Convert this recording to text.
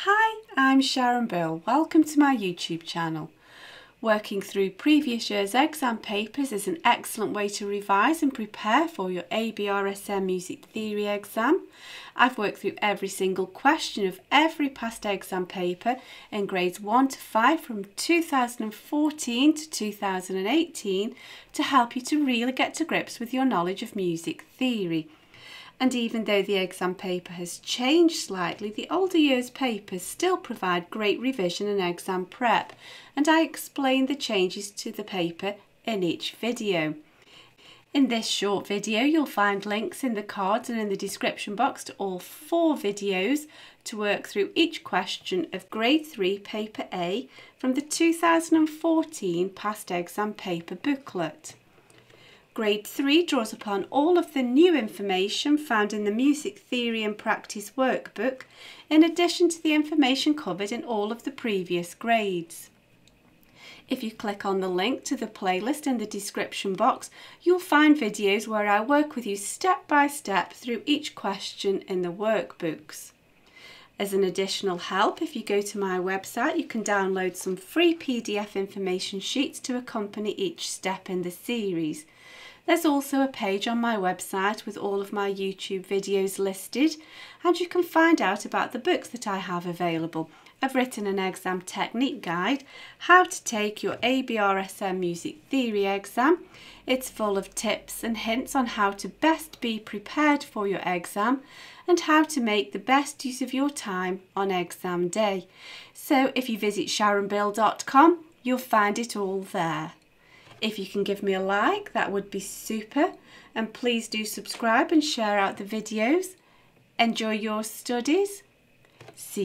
Hi, I'm Sharon Bill. Welcome to my YouTube channel. Working through previous year's exam papers is an excellent way to revise and prepare for your ABRSM music theory exam. I've worked through every single question of every past exam paper in grades 1 to 5 from 2014 to 2018 to help you to really get to grips with your knowledge of music theory. And even though the exam paper has changed slightly, the older year's papers still provide great revision and exam prep, and I explain the changes to the paper in each video. In this short video you'll find links in the cards and in the description box to all four videos to work through each question of Grade 3 Paper A from the 2014 past exam paper booklet. Grade 3 draws upon all of the new information found in the Music Theory and Practice Workbook, in addition to the information covered in all of the previous grades. If you click on the link to the playlist in the description box, you'll find videos where I work with you step by step through each question in the workbooks. As an additional help, if you go to my website, you can download some free PDF information sheets to accompany each step in the series. There's also a page on my website with all of my YouTube videos listed, and you can find out about the books that I have available. I've written an exam technique guide, How to Take Your ABRSM Music Theory Exam. It's full of tips and hints on how to best be prepared for your exam and how to make the best use of your time on exam day. So if you visit SharonBill.com, you'll find it all there. If you can give me a like, that would be super, and please do subscribe and share out the videos. Enjoy your studies. See